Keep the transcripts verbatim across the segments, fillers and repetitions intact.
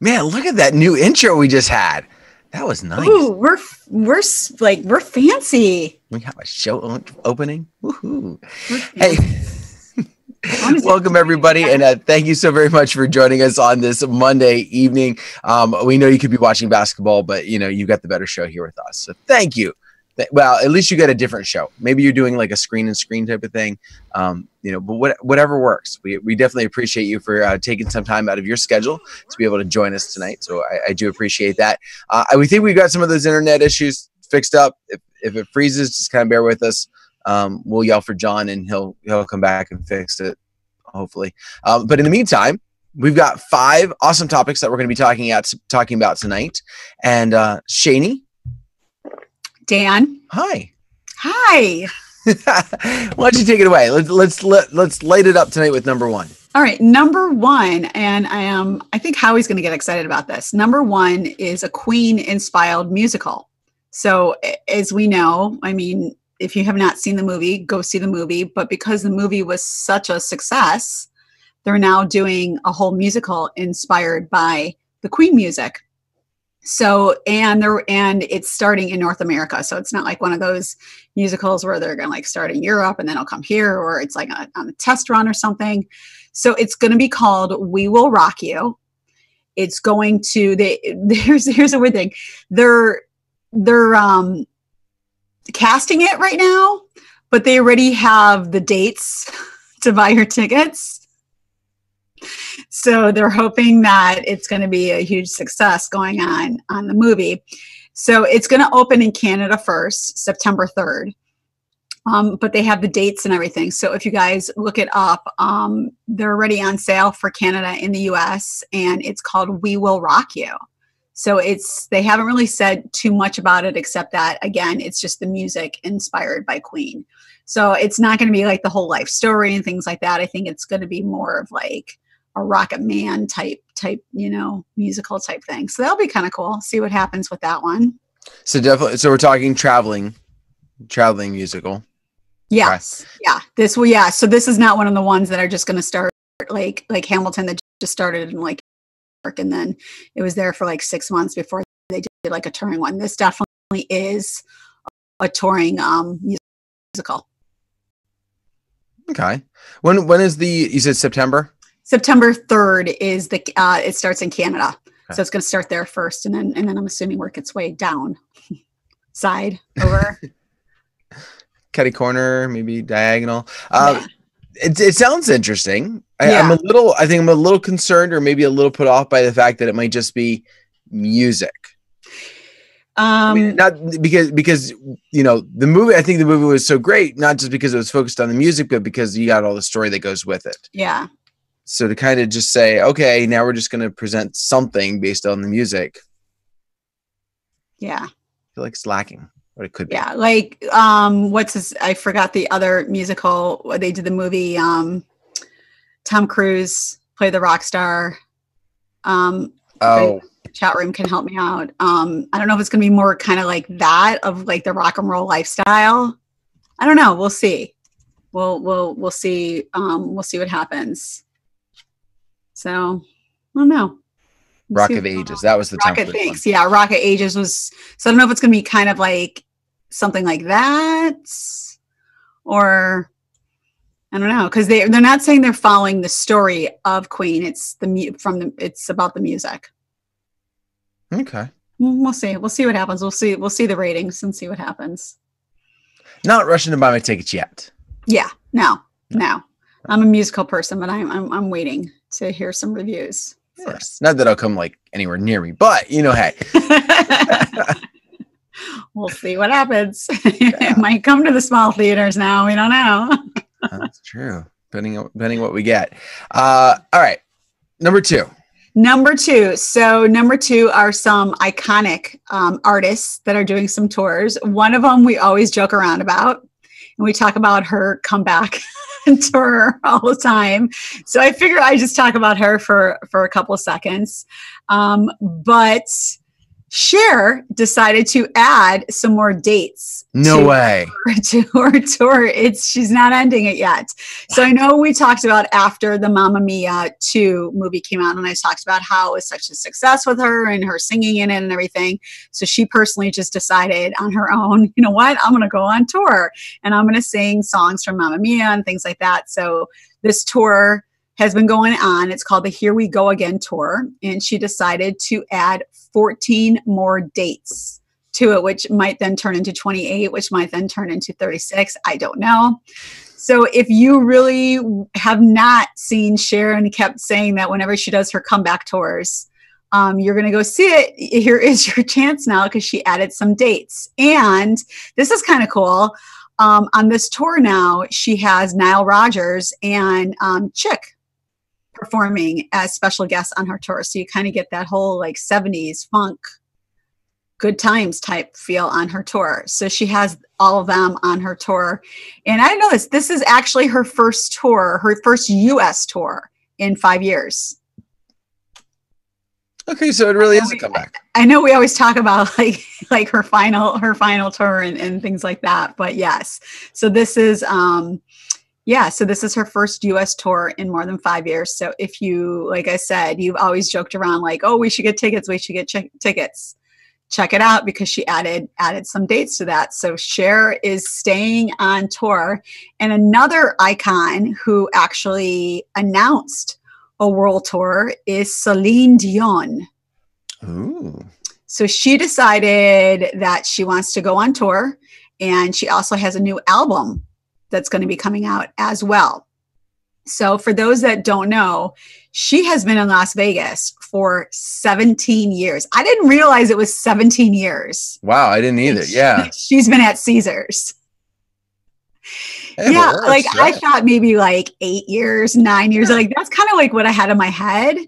Man, look at that new intro we just had. That was nice. Ooh, we're we're like we're fancy. We have a show opening. Woohoo! Hey, welcome everybody, and uh, thank you so very much for joining us on this Monday evening. Um, we know you could be watching basketball, but you know you got the better show here with us. So thank you. Well, at least you got a different show. Maybe you're doing like a screen and screen type of thing, um, you know, but what, whatever works. We, we definitely appreciate you for uh, taking some time out of your schedule to be able to join us tonight. So I, I do appreciate that. Uh, I, we think we've got some of those internet issues fixed up. If, if it freezes, just kind of bear with us. Um, we'll yell for John and he'll, he'll come back and fix it, hopefully. Um, but in the meantime, we've got five awesome topics that we're going to be talking, at, talking about tonight. And uh, Shani. Dan. Hi. Hi. Why don't you take it away? Let's let's let, let's light it up tonight with number one. All right, number one, and I am I think Howie's going to get excited about this. Number one is a Queen-inspired musical. So as we know, I mean, if you have not seen the movie, go see the movie. But because the movie was such a success, they're now doing a whole musical inspired by the Queen music. So, and there, and it's starting in North America. So it's not like one of those musicals where they're going to like start in Europe and then it'll come here, or it's like a, on a test run or something. So it's going to be called We Will Rock You. It's going to, they, there's, here's a weird thing. They're, they're, um, casting it right now, but they already have the dates to buy your tickets. So they're hoping that it's going to be a huge success going on on the movie. So it's going to open in Canada first, September third. Um, but they have the dates and everything. So if you guys look it up, um, they're already on sale for Canada and the U S and it's called We Will Rock You. So it's, they haven't really said too much about it, except that, again, it's just the music inspired by Queen. So it's not going to be like the whole life story and things like that. I think it's going to be more of like a Rocket Man type, type, you know, musical type thing. So that'll be kind of cool. See what happens with that one. So definitely. So we're talking traveling, traveling musical. Yes. Right. Yeah. This will. Yeah. So this is not one of the ones that are just going to start like, like Hamilton that just started in like, and then it was there for like six months before they did like a touring one. This definitely is a touring um, musical. Okay. When, when is the, you said September? September third is the, uh, it starts in Canada. Okay. So it's going to start there first. And then, and then I'm assuming work its way down side over. Cutty corner, maybe diagonal. Uh, yeah. it, it sounds interesting. I, yeah. I'm a little, I think I'm a little concerned or maybe a little put off by the fact that it might just be music. Um, I mean, not because, because, you know, the movie, I think the movie was so great, not just because it was focused on the music, but because you got all the story that goes with it. Yeah. So to kind of just say, okay, now we're just going to present something based on the music. Yeah. I feel like it's lacking, but it could be. Yeah. Like, um, what's this? I forgot the other musical. They did the movie, um, Tom Cruise played the rock star. Um, oh, chat room can help me out. Um, I don't know if it's going to be more kind of like that of like the rock and roll lifestyle. I don't know. We'll see. We'll, we'll, we'll see. Um, we'll see what happens. So I don't know. We'll Rock of Ages. That was the Rock of Ages. Yeah. Rock of Ages was, so I don't know if it's going to be kind of like something like that or I don't know, because they they're not saying they're following the story of Queen. It's the mu from the it's about the music. Okay. We'll see. We'll see what happens. We'll see. We'll see the ratings and see what happens. Not rushing to buy my tickets yet. Yeah. No. No. no. I'm a musical person, but I'm I'm I'm waiting to hear some reviews yeah. first. Not that I'll come like anywhere near me, but you know, hey. We'll see what happens. Yeah. It might come to the small theaters now. We don't know. That's true. Depending on, depending on what we get. Uh, all right. Number two. Number two. So number two are some iconic um, artists that are doing some tours. One of them we always joke around about. And we talk about her comeback tour all the time. So I figure I just talk about her for, for a couple of seconds. Um, but Cher decided to add some more dates. No to way. Her, to her tour. It's, she's not ending it yet. So I know we talked about after the Mamma Mia two movie came out, and I talked about how it was such a success with her and her singing in it and everything. So she personally just decided on her own, you know what, I'm going to go on tour and I'm going to sing songs from Mamma Mia and things like that. So this tour has been going on. It's called the Here We Go Again tour. And she decided to add fourteen more dates to it, which might then turn into twenty-eight, which might then turn into thirty-six. I don't know. So if you really have not seen Cher, and kept saying that whenever she does her comeback tours, um, you're going to go see it. Here is your chance now, because she added some dates. And this is kind of cool. Um, on this tour now, she has Nile Rodgers and um, Chick performing as special guests on her tour. So you kind of get that whole like seventies funk, good times type feel on her tour. So she has all of them on her tour. And I know this, this is actually her first tour, her first U S tour in five years. Okay, so it really is a comeback. I know we always talk about like like her final her final tour and, and things like that, but yes. So this is um yeah, so this is her first U S tour in more than five years. So if you, like I said, you've always joked around like, oh, we should get tickets, we should get ch- tickets. Check it out, because she added added some dates to that. So Cher is staying on tour. And another icon who actually announced a world tour is Celine Dion. Ooh. So she decided that she wants to go on tour, and she also has a new album that's going to be coming out as well. So for those that don't know, she has been in Las Vegas for seventeen years. I didn't realize it was seventeen years. Wow, I didn't either. She, yeah. She's been at Caesars. Hey, yeah, like shit. I thought maybe like eight years, nine years. Yeah. Like that's kind of like what I had in my head.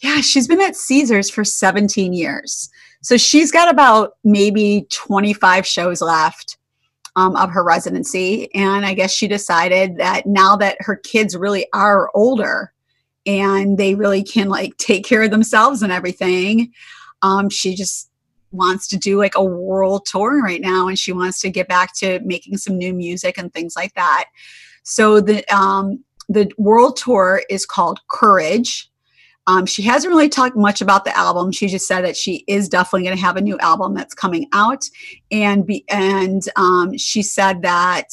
Yeah, she's been at Caesars for seventeen years. So she's got about maybe twenty-five shows left um, of her residency. And I guess she decided that now that her kids really are older and they really can like take care of themselves and everything, um, she just wants to do like a world tour right now, and she wants to get back to making some new music and things like that. So the um the world tour is called Courage. Um she hasn't really talked much about the album. She just said that she is definitely going to have a new album that's coming out, and be and um she said that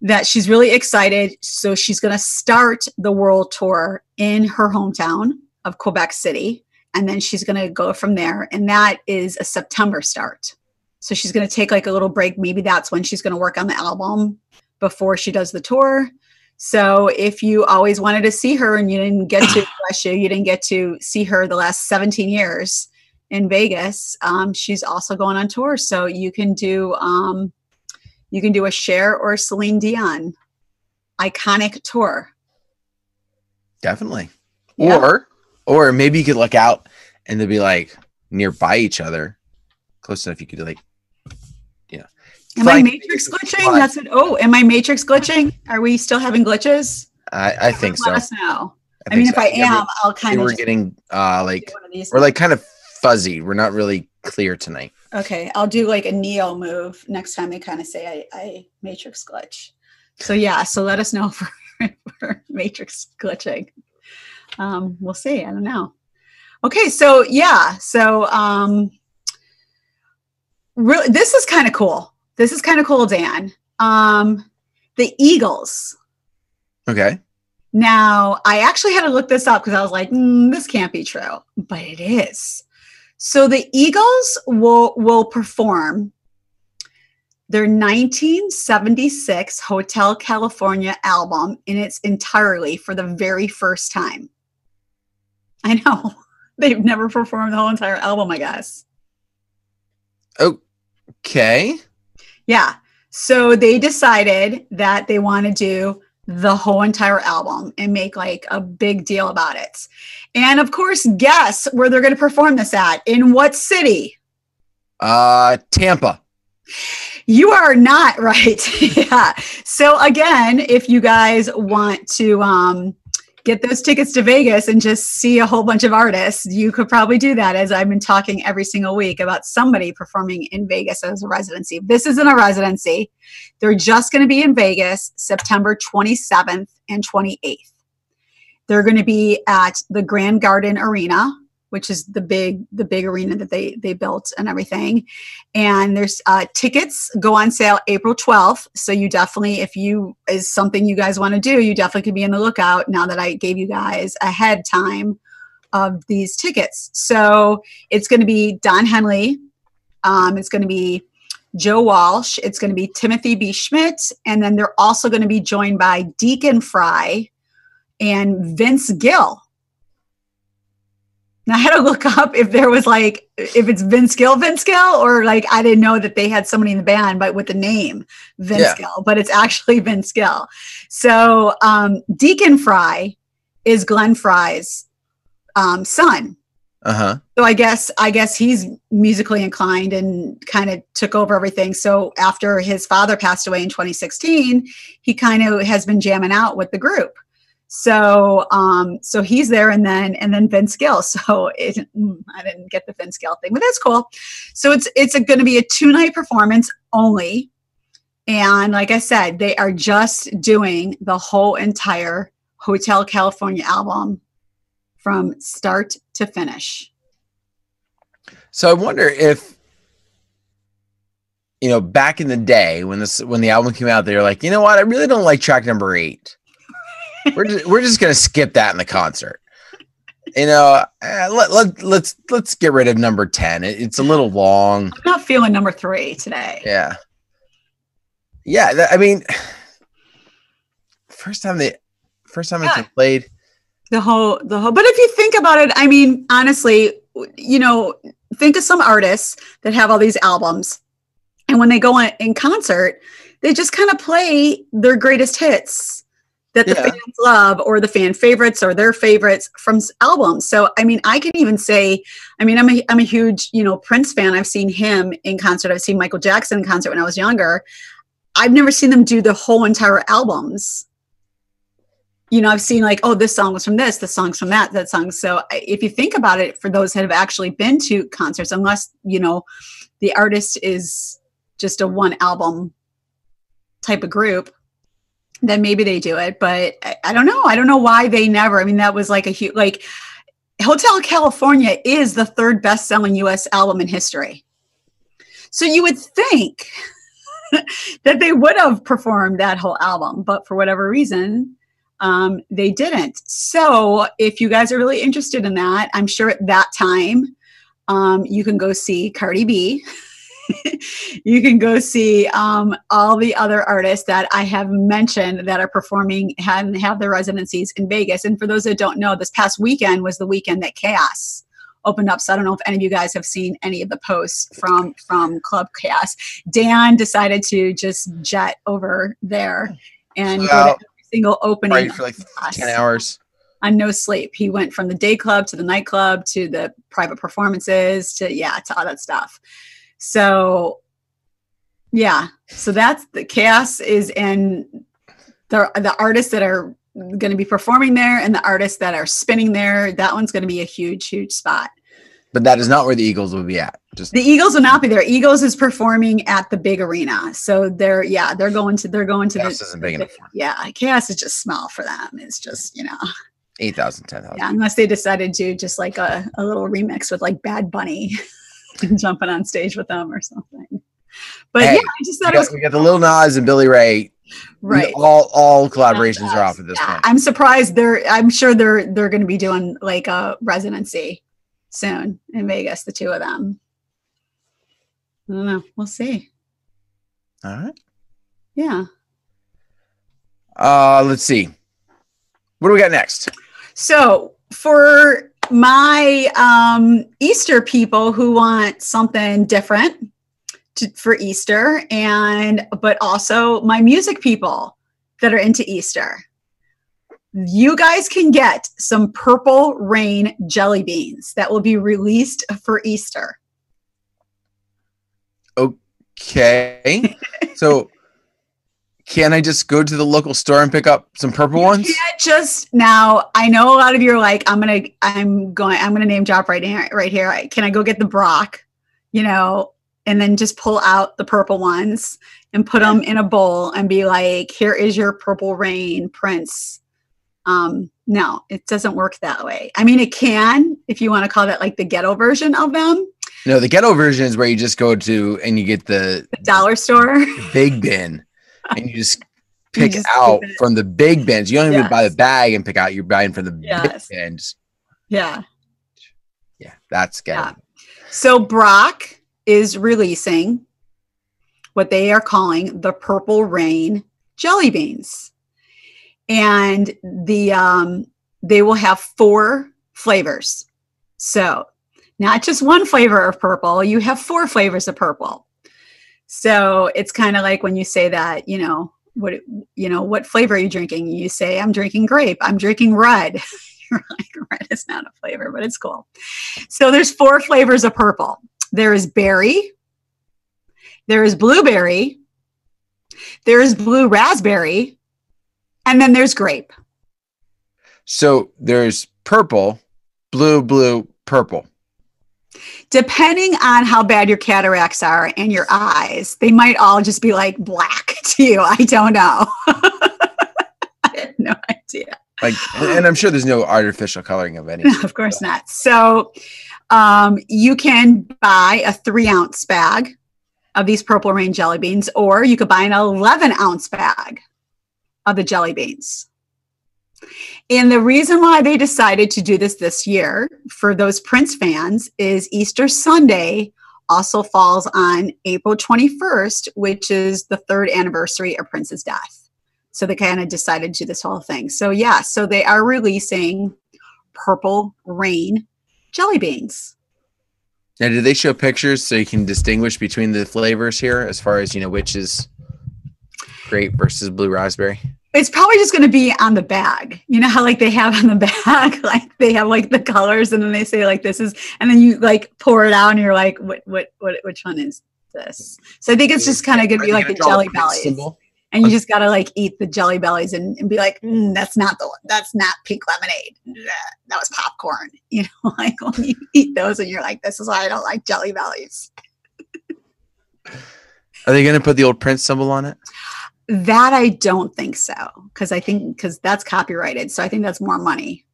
that she's really excited. So she's going to start the world tour in her hometown of Quebec City. And then she's going to go from there. And that is a September start. So she's going to take like a little break. Maybe that's when she's going to work on the album before she does the tour. So if you always wanted to see her and you didn't get to, bless you, you didn't get to see her the last seventeen years in Vegas, um, she's also going on tour. So you can do, um, you can do a Cher or Celine Dion iconic tour. Definitely. Yeah. Or... Or maybe you could look out and they'd be like nearby each other, close enough you could like, you know. Am I matrix glitching? That's it. Oh, am I matrix glitching? Are we still having glitches? I, I think so. Let us know. I, I mean, so. if I am, yeah, I'll kind of. We're getting uh, like, we're like kind of fuzzy. We're not really clear tonight. Okay, I'll do like a Neo move next time. They kind of say I, I matrix glitch. So yeah, so let us know for, for matrix glitching. Um, we'll see. I don't know. Okay. So yeah. So, um, really, this is kind of cool. This is kind of cool, Dan. Um, the Eagles. Okay. Now I actually had to look this up, cause I was like, mm, this can't be true, but it is. So the Eagles will, will perform their nineteen seventy-six Hotel California album in its entirety for the very first time. I know. They've never performed the whole entire album, I guess. Okay. Yeah. So they decided that they want to do the whole entire album and make like a big deal about it. And of course, guess where they're going to perform this at? In what city? Uh, Tampa. You are not right. Yeah. So again, if you guys want to um, get those tickets to Vegas and just see a whole bunch of artists. You could probably do that, as I've been talking every single week about somebody performing in Vegas as a residency. This isn't a residency. They're just going to be in Vegas September twenty-seventh and twenty-eighth. They're going to be at the Grand Garden Arena, which is the big, the big arena that they, they built and everything. And there's uh, tickets go on sale April twelfth. So you definitely, if you is something you guys want to do, you definitely could be on the lookout now that I gave you guys ahead time of these tickets. So it's going to be Don Henley. Um, it's going to be Joe Walsh. It's going to be Timothy B. Schmidt. And then they're also going to be joined by Deacon Frey and Vince Gill. Now, I had to look up if there was like, if it's Vince Gill, Vince Gill, or like, I didn't know that they had somebody in the band, but with the name Vince yeah. Gill, but it's actually Vince Gill. So um, Deacon Frey is Glenn Frey's um, son. Uh-huh. So I guess, I guess he's musically inclined and kind of took over everything. So after his father passed away in twenty sixteen, he kind of has been jamming out with the group. So, um, so he's there, and then, and then Vince Gill. So it, I didn't get the Vince Gill thing, but that's cool. So it's, it's going to be a two night performance only. And like I said, they are just doing the whole entire Hotel California album from start to finish. So I wonder if, you know, back in the day when this, when the album came out, they were like, you know what? I really don't like track number eight. We're just, we're just going to skip that in the concert. You know, uh, let, let, let's, let's get rid of number ten. It, it's a little long. I'm not feeling number three today. Yeah. Yeah. That, I mean, first time they, first time yeah. it played the whole, the whole, but if you think about it, I mean, honestly, you know, think of some artists that have all these albums, and when they go in, in concert, they just kind of play their greatest hits that the yeah. fans love, or the fan favorites, or their favorites from albums. So, I mean, I can even say, I mean, I'm a, I'm a huge, you know, Prince fan. I've seen him in concert. I've seen Michael Jackson in concert when I was younger. I've never seen them do the whole entire albums. You know, I've seen like, oh, this song was from this, this song's from that, that song. So if you think about it, for those that have actually been to concerts, unless, you know, the artist is just a one album type of group, then maybe they do it, but I, I don't know. I don't know why they never, I mean, that was like a huge, like Hotel California is the third best-selling U S album in history. So you would think that they would have performed that whole album, but for whatever reason, um, they didn't. So if you guys are really interested in that, I'm sure at that time, um, you can go see Cardi B. You can go see um, all the other artists that I have mentioned that are performing and have their residencies in Vegas. And for those that don't know, this past weekend was the weekend that Chaos opened up. So I don't know if any of you guys have seen any of the posts from, from Club Chaos. Dan decided to just jet over there and so go to every single opening for like ten hours. On no sleep. He went from the day club to the nightclub to the private performances to, yeah, to all that stuff. So, yeah, so that's the Chaos is in the, the artists that are going to be performing there and the artists that are spinning there. That one's going to be a huge, huge spot. But that is not where the Eagles will be at. Just the Eagles will not be there. Eagles is performing at the big arena. So they're, yeah, they're going to, they're going to Chaos the, isn't big enough. Yeah. Chaos is just small for them. It's just, you know, eight thousand, ten thousand. Yeah, unless they decided to just like a, a little remix with like Bad Bunny. Jumping on stage with them or something, but hey, yeah, I just thought got, it was. We got the Lil Nas and Billy Ray, right? All all collaborations are off at this yeah. point. I'm surprised they're. I'm sure they're they're going to be doing like a residency soon in Vegas. The two of them. I don't know. We'll see. All right. Yeah. Uh, let's see. What do we got next? So for. My um, Easter people who want something different to, for Easter, and but also my music people that are into Easter. You guys can get some Purple Rain jelly beans that will be released for Easter. Okay. So Can't I just go to the local store and pick up some purple ones? You can't just now. I know a lot of you are like, I'm gonna, I'm going, I'm gonna name drop right here, right here. Can I go get the Brach, you know, and then just pull out the purple ones and put them in a bowl and be like, here is your Purple Rain Prince. Um, no, it doesn't work that way. I mean, it can, if you want to call that like the ghetto version of them. No, the ghetto version is where you just go to and you get the, the dollar store, the big bin. And you just pick you just out from the big bins. You don't even yes. buy the bag and pick out. You're buying from the yes. big bins. Yeah. Yeah, that's good. Yeah. So Brach is releasing what they are calling the Purple Rain Jelly Beans. And the um, they will have four flavors. So not just one flavor of purple. You have four flavors of purple. So it's kind of like when you say that, you know, what, you know, what flavor are you drinking? You say, I'm drinking grape. I'm drinking red. You're like, red is not a flavor, but it's cool. So there's four flavors of purple. There is berry. There is blueberry. There is blue raspberry. And then there's grape. So there's purple, blue, blue, purple. Depending on how bad your cataracts are and your eyes, they might all just be like black to you. I don't know. I had no idea. Like, and I'm sure there's no artificial coloring of any. No, of course but. not. So um, you can buy a three ounce bag of these Purple Rain jelly beans, or you could buy an eleven ounce bag of the jelly beans. And the reason why they decided to do this this year for those Prince fans is Easter Sunday also falls on April twenty-first, which is the third anniversary of Prince's death. So they kind of decided to do this whole thing. So yeah, so they are releasing Purple Rain jelly beans. Now, do they show pictures so you can distinguish between the flavors here as far as, you know, which is grape versus blue raspberry? It's probably just going to be on the bag. You know how like they have on the bag, like they have like the colors and then they say like this is, and then you like pour it out and you're like, what, what, what, which one is this? So I think it's just kind of going to be like the jelly bellies, and you just got to like eat the jelly bellies and, and be like, mm, that's not the one. That's not pink lemonade. That was popcorn. You know, like when you eat those and you're like, this is why I don't like jelly bellies. Are they going to put the old Prince symbol on it? That I don't think so, because I think because that's copyrighted. So I think that's more money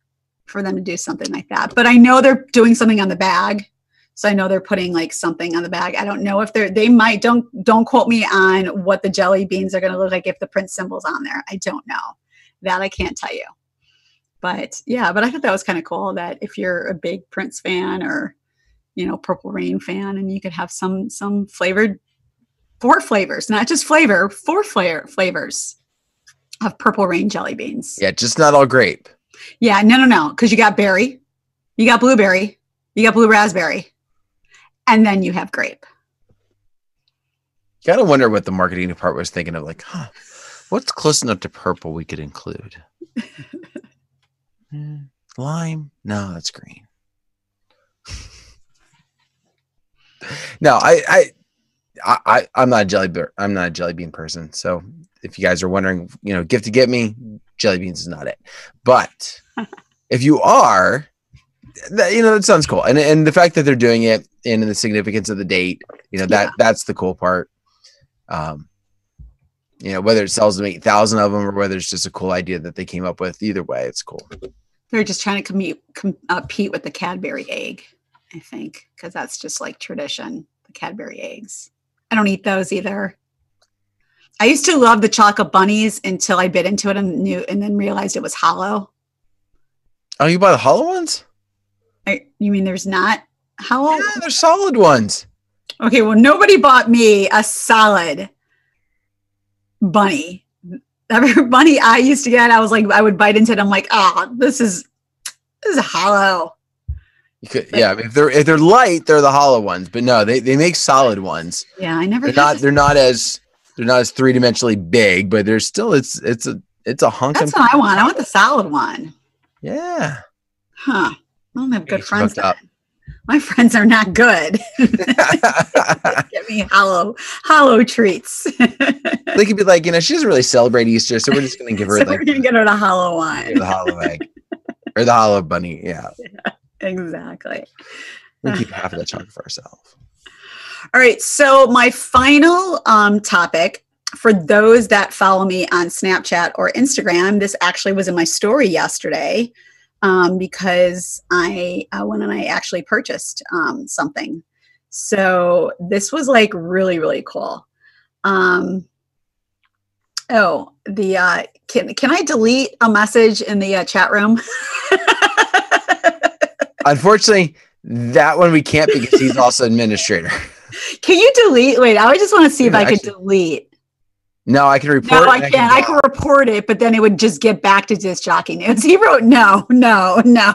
for them to do something like that. But I know they're doing something on the bag. So I know they're putting like something on the bag. I don't know if they're they might don't don't quote me on what the jelly beans are going to look like if the Prince symbol's on there. I don't know. That I can't tell you. But yeah, but I thought that was kind of cool that if you're a big Prince fan or, you know, Purple Rain fan, and you could have some some flavored Four flavors, not just flavor, four flavor flavors of Purple Rain jelly beans. Yeah, just not all grape. Yeah, no, no, no. Because you got berry, you got blueberry, you got blue raspberry, and then you have grape. Gotta wonder what the marketing department was thinking of, like, huh, what's close enough to purple we could include? mm, lime? No, that's green. No, I... I I, I, I'm not a jelly beer. I'm not a jelly bean person. So if you guys are wondering, you know, gift to get me, jelly beans is not it. But if you are, that, you know, that sounds cool. And and the fact that they're doing it and the significance of the date, you know, that yeah. that's the cool part. Um, you know, whether it sells them eight thousand of them or whether it's just a cool idea that they came up with, either way, it's cool. They're just trying to compete, compete with the Cadbury egg, I think, because that's just like tradition, the Cadbury eggs. I don't eat those either. I used to love the chocolate bunnies until I bit into it and knew, and then realized it was hollow. Oh, you buy the hollow ones? I, you mean there's not hollow? Yeah, they're solid ones. Okay, well, nobody bought me a solid bunny. Every bunny I used to get, I was like, I would bite into it. I'm like, oh, this is this is hollow. You could, yeah, I mean, if they're if they're light, they're the hollow ones. But no, they, they make solid ones. Yeah, I never. They're not they're not as they're not as three dimensionally big, but they're still it's it's a it's a hunk. That's what I want. I want the solid one. Yeah. Huh. I don't have good friends. My friends are not good. Get me hollow hollow treats. They could be like, you know, she doesn't really celebrate Easter, so we're just going to give her so like, we're going to get her the hollow egg, the hollow egg, or the hollow bunny. Yeah, yeah, exactly. We keep half of that chocolate for ourselves. All right. So my final um, topic. For those that follow me on Snapchat or Instagram, this actually was in my story yesterday um, because I uh, went and I actually purchased um, something. So this was like really, really cool. Um, oh, the uh, can can I delete a message in the uh, chat room? Unfortunately, that one we can't because he's also administrator. Can you delete? Wait, I just want to see if I could delete. No, I can report. No, I can't. I can report it, but then it would just get back to Disc Jockey News. He wrote, no, no, no.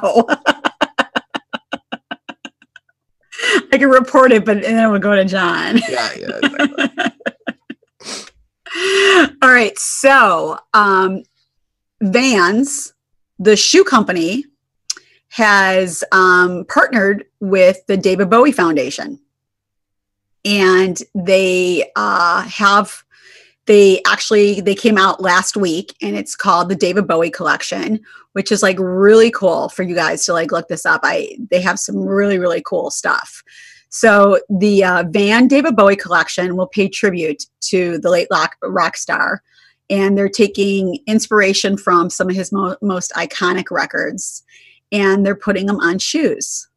I can report it, but then it would go to John. Yeah, yeah. Exactly. All right. So, um, Vans, the shoe company, has um, partnered with the David Bowie Foundation, and they uh, have. They actually, they came out last week and it's called the David Bowie Collection, which is like really cool for you guys to like look this up. I, they have some really, really cool stuff. So the uh, Van David Bowie Collection will pay tribute to the late rock, rock star, and they're taking inspiration from some of his mo most iconic records, and they're putting them on shoes,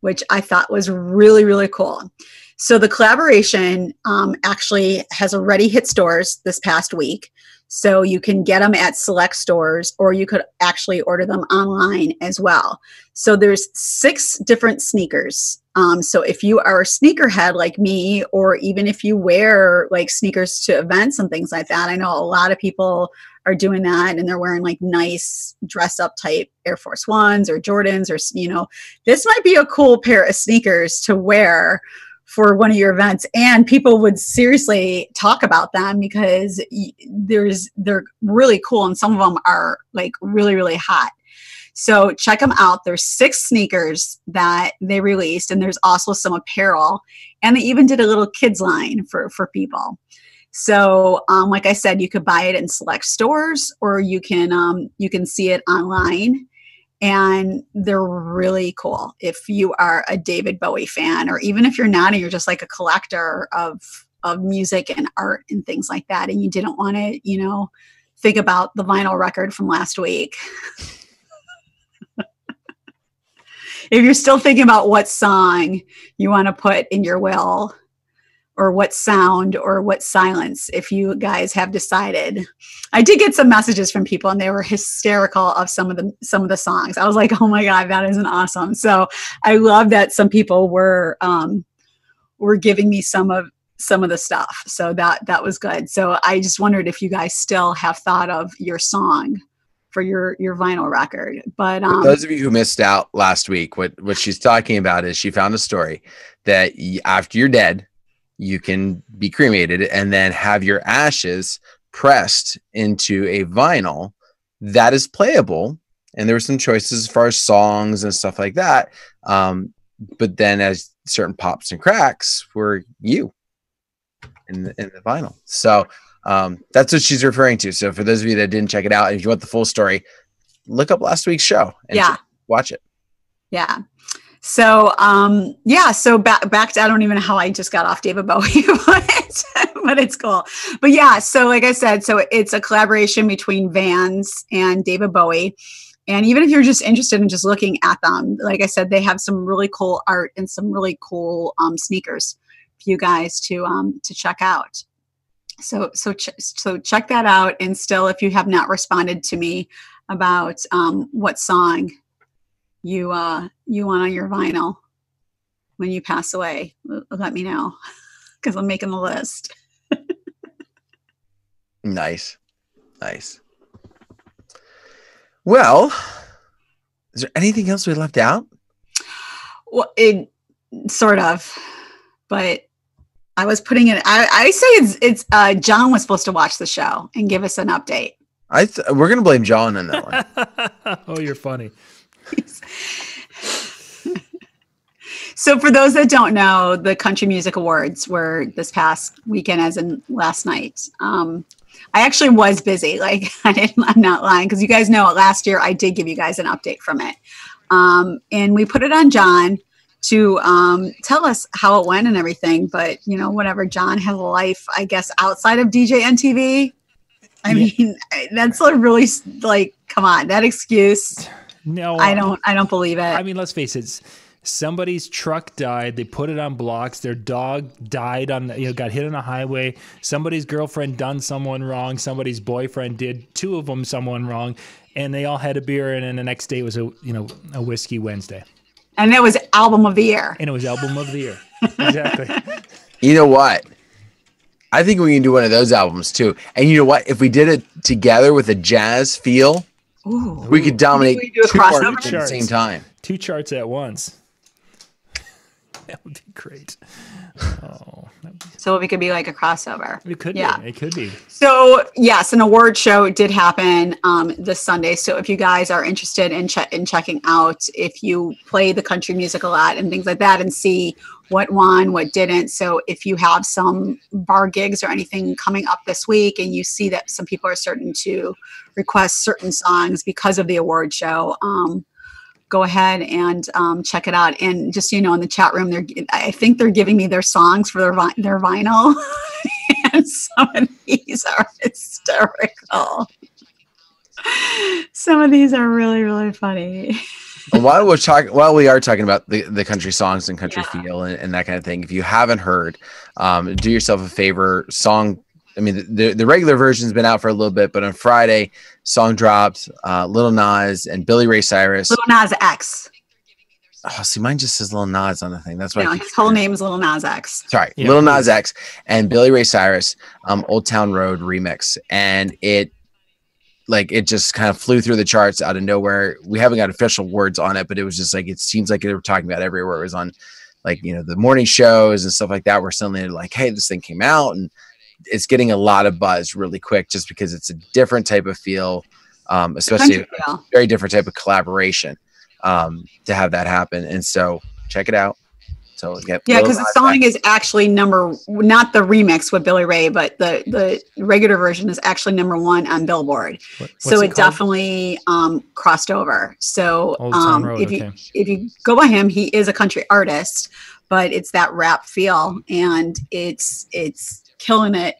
which I thought was really, really cool. So the collaboration um, actually has already hit stores this past week. So you can get them at select stores, or you could actually order them online as well. So there's six different sneakers. Um, so if you are a sneakerhead like me, or even if you wear like sneakers to events and things like that, I know a lot of people are doing that and they're wearing like nice dress up type Air Force Ones or Jordans, or, you know, this might be a cool pair of sneakers to wear for one of your events, and people would seriously talk about them because there's, they're really cool. And some of them are like really, really hot. So check them out. There's six sneakers that they released, and there's also some apparel, and they even did a little kids line for, for people. So, um, like I said, you could buy it in select stores, or you can, um, you can see it online. And they're really cool if you are a David Bowie fan, or even if you're not and you're just like a collector of, of music and art and things like that, and you didn't want to, you know, think about the vinyl record from last week. If you're still thinking about what song you want to put in your will, or what sound, or what silence, if you guys have decided. I did get some messages from people, and they were hysterical of some of the some of the songs. I was like, oh my God, that isn't awesome. So I love that some people were um, were giving me some of some of the stuff. So that that was good. So I just wondered if you guys still have thought of your song for your your vinyl record. But um, those of you who missed out last week, what what she's talking about is she found a story that after you're dead, you can be cremated and then have your ashes pressed into a vinyl that is playable. And there were some choices as far as songs and stuff like that. Um, but then as certain pops and cracks were you in the, in the vinyl. So um, that's what she's referring to. So for those of you that didn't check it out, if you want the full story, look up last week's show and yeah. watch it. Yeah. So, um, yeah, so back, back to, I don't even know how I just got off David Bowie, but, but it's cool. But yeah, so like I said, so it's a collaboration between Vans and David Bowie. And even if you're just interested in just looking at them, like I said, they have some really cool art and some really cool, um, sneakers for you guys to, um, to check out. So, so, ch so check that out. And still, if you have not responded to me about, um, what song you uh you want on your vinyl when you pass away, let me know, because I'm making the list. Nice, nice. Well, is there anything else we left out? Well, it sort of, but I was putting it. I, I say it's it's. Uh, John was supposed to watch the show and give us an update. I th we're gonna blame John on that one. Oh, you're funny. So for those that don't know, the Country Music Awards were this past weekend, as in last night. Um, I actually was busy. Like I didn't, I'm not lying, because you guys know last year I did give you guys an update from it. Um, and we put it on John to um, tell us how it went and everything. But, you know, whatever, John has a life, I guess, outside of D J N T V. I yeah. mean, that's a really, like, come on, that excuse. No, I don't, I don't believe it. I mean, let's face it. Somebody's truck died. They put it on blocks. Their dog died on, you know, got hit on a highway. Somebody's girlfriend done someone wrong. Somebody's boyfriend did, two of them, someone wrong. And they all had a beer. And then the next day was a, you know, a Whiskey Wednesday. And it was album of the year. And it was album of the year. Exactly. You know what? I think we can do one of those albums too. And you know what? If we did it together with a jazz feel, ooh, we could dominate we do two charts at the same time. Two charts at once. That would be great. Oh. So it could be like a crossover. It could yeah. be. It could be. So yes, an award show did happen um, this Sunday. So if you guys are interested in, che in checking out, if you play the country music a lot and things like that and see what won, what didn't. So if you have some bar gigs or anything coming up this week and you see that some people are starting to request certain songs because of the award show, um, go ahead and um, check it out. And just, you know, in the chat room, they're, I think they're giving me their songs for their, vi their vinyl. And some of these are hysterical. Some of these are really, really funny. While we're talking, while we are talking about the, the country songs and country yeah. feel and, and that kind of thing, if you haven't heard, um, do yourself a favor. Song, I mean, the, the regular version's been out for a little bit, but on Friday, song dropped, uh, Lil Nas and Billy Ray Cyrus. Lil Nas X. Oh, see, mine just says Lil Nas on the thing. That's why. No, his whole name is Lil Nas X. Sorry, yeah. Lil Nas X and Billy Ray Cyrus, um, Old Town Road remix. And it, like, it just kind of flew through the charts out of nowhere. We haven't got official words on it, but it was just like, it seems like they were talking about it everywhere. It was on, like, you know, the morning shows and stuff like that, where suddenly they're like, hey, this thing came out. And it's getting a lot of buzz really quick just because it's a different type of feel, um, especially a feel. very different type of collaboration, um, to have that happen. And so check it out. So get yeah, because the song is actually number, not the remix with Billy Ray, but the, the regular version is actually number one on Billboard. What, so it, it definitely um, crossed over. So um, Road, if, okay. you, if you go by him, he is a country artist, but it's that rap feel and it's, it's, killing it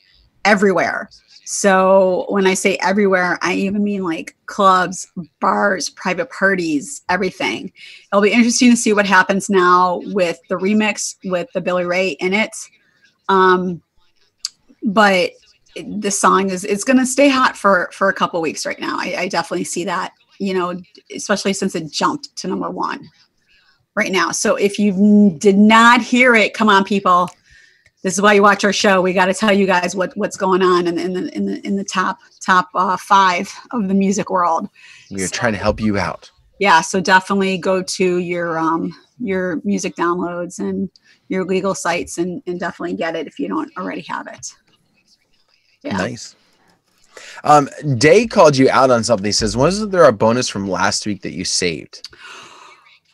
everywhere. So when I say everywhere, I even mean like clubs, bars, private parties, everything. It'll be interesting to see what happens now with the remix with the Billy Ray in it. Um, but the song is, it's going to stay hot for, for a couple weeks right now. I, I definitely see that, you know, especially since it jumped to number one right now. So if you did not hear it, come on people. This is why you watch our show. We got to tell you guys what what's going on in, in the in the in the top top uh, five of the music world. We are so, trying to help you out. Yeah, so definitely go to your um your music downloads and your legal sites and and definitely get it if you don't already have it. Yeah. Nice. Um, Day called you out on something. He says, "Wasn't there a bonus from last week that you saved?"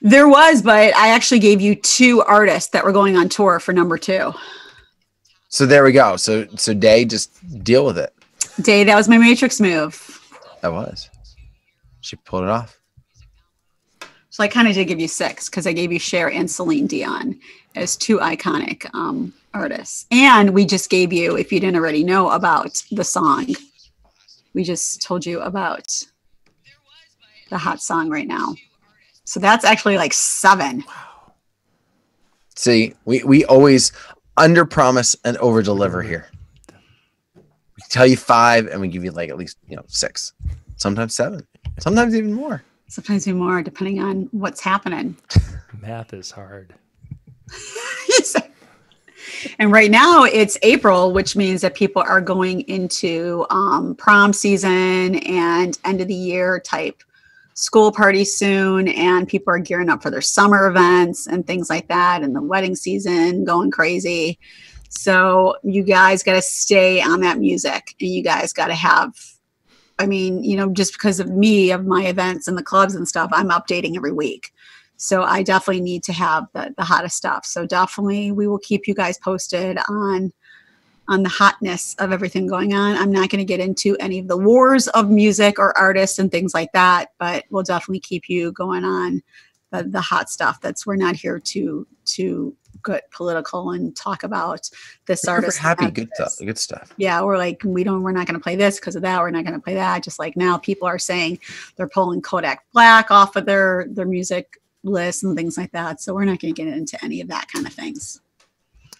There was, but I actually gave you two artists that were going on tour for number two. So there we go. So, so Day, just deal with it. Day, that was my Matrix move. That was. She pulled it off. So I kind of did give you six because I gave you Cher and Celine Dion as two iconic um, artists. And we just gave you, if you didn't already know about the song, we just told you about the hot song right now. So that's actually like seven. Wow. See, we, we always... under promise and over deliver here. We tell you five and we give you like at least, you know, six, sometimes seven, sometimes even more. Sometimes even more, depending on what's happening. Math is hard. And right now it's April, which means that people are going into um, prom season and end of the year type school party soon, and people are gearing up for their summer events and things like that, and the wedding season going crazy. So you guys got to stay on that music, and you guys got to have, I mean, you know, just because of me, of my events and the clubs and stuff, I'm updating every week. So I definitely need to have the, the hottest stuff. So definitely we will keep you guys posted on on the hotness of everything going on. I'm not going to get into any of the wars of music or artists and things like that, but we'll definitely keep you going on the, the hot stuff. That's, we're not here to to get political and talk about this we're artist. Happy, good stuff, good stuff. Yeah, we're like, we don't, we're not going to play this because of that. We're not going to play that. Just like now, people are saying they're pulling Kodak Black off of their their music list and things like that. So we're not going to get into any of that kind of things.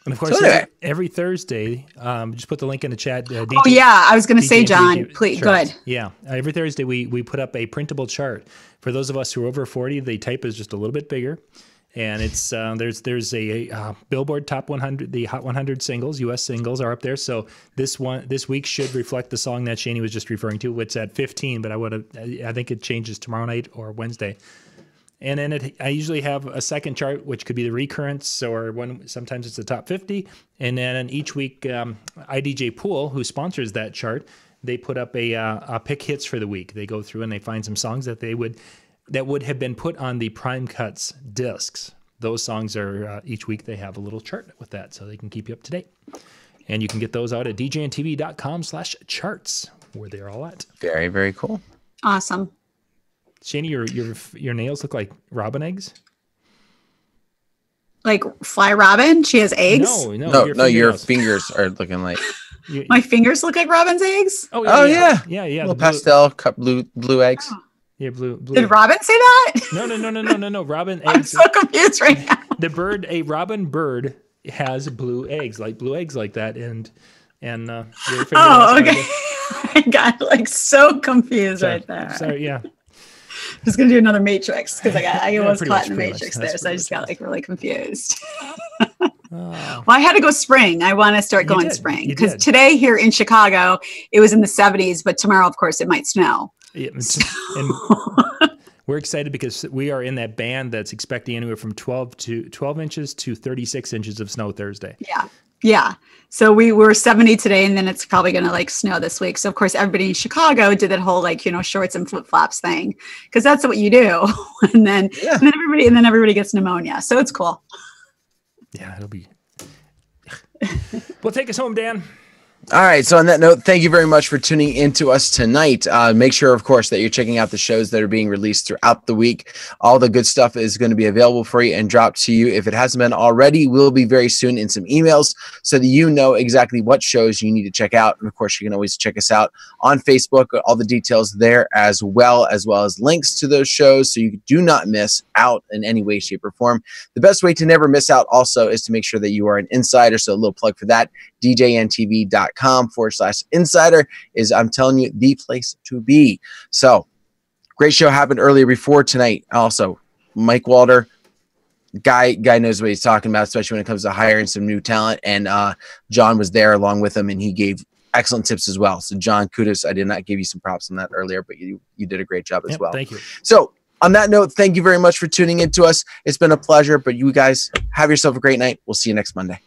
And of course, totally. every, every Thursday, um, just put the link in the chat. Uh, D J, oh, yeah. I was going to say, John, please, go ahead. Yeah. Uh, every Thursday, we, we put up a printable chart. For those of us who are over forty, the type is just a little bit bigger. And it's uh, there's there's a uh, Billboard Top one hundred, the Hot one hundred singles, U S singles are up there. So this one this week should reflect the song that Shani was just referring to. It's at fifteen, but I would I think it changes tomorrow night or Wednesday. And then it, I usually have a second chart, which could be the recurrence, or one. Sometimes it's the top fifty. And then each week, um, I D J Pool, who sponsors that chart, they put up a, uh, a pick hits for the week. They go through and they find some songs that they would that would have been put on the Prime Cuts discs. Those songs are uh, each week they have a little chart with that, so they can keep you up to date. And you can get those out at d j n t v dot com slash charts, where they're all at. Very very cool. Awesome. Shani, your your your nails look like robin eggs. Like fly robin? She has eggs? No, no, no. Your, no, your fingers are looking like. My fingers look like robin's eggs. Oh yeah, oh, yeah. yeah, yeah. yeah little pastel cup blue blue eggs. Oh. Yeah, blue. blue Did egg. Robin say that? No, no, no, no, no, no, no. Robin eggs. I'm so confused right now. The bird, a robin bird, has blue eggs, like blue eggs, like that, and and uh, your fingers. Oh, okay. I got like so confused sorry. right there. Sorry, yeah. I was gonna do another Matrix because I got I yeah, was caught in the Matrix there, so I just got like really confused. oh. Well, I had to go spring. I want to start going spring because today here in Chicago it was in the seventies, but tomorrow, of course, it might snow. Yeah, so. And we're excited because we are in that band that's expecting anywhere from twelve to twelve inches to thirty-six inches of snow Thursday. Yeah. Yeah. So we were seventy today, and then it's probably going to like snow this week. So of course everybody in Chicago did that whole, like, you know, shorts and flip flops thing. Cause that's what you do. and then, yeah. and then everybody, and then everybody gets pneumonia. So it's cool. Yeah, it'll be, well, take us home, Dan. All right. So on that note, thank you very much for tuning in to us tonight. Uh, make sure, of course, that you're checking out the shows that are being released throughout the week. All the good stuff is going to be available for you and dropped to you. If it hasn't been already, we'll be very soon in some emails so that you know exactly what shows you need to check out. And of course, you can always check us out on Facebook. All the details there as well, as well as links to those shows so you do not miss out in any way, shape, or form. The best way to never miss out also is to make sure that you are an insider. So a little plug for that, d j n t v dot com forward slash insider is, I'm telling you, the place to be. So great show happened earlier before tonight. Also, Mike Walter, guy guy knows what he's talking about, especially when it comes to hiring some new talent. And uh, John was there along with him, and he gave excellent tips as well. So John, kudos. I did not give you some props on that earlier, but you, you did a great job as yep, well. Thank you. So on that note, thank you very much for tuning in to us. It's been a pleasure, but you guys have yourself a great night. We'll see you next Monday.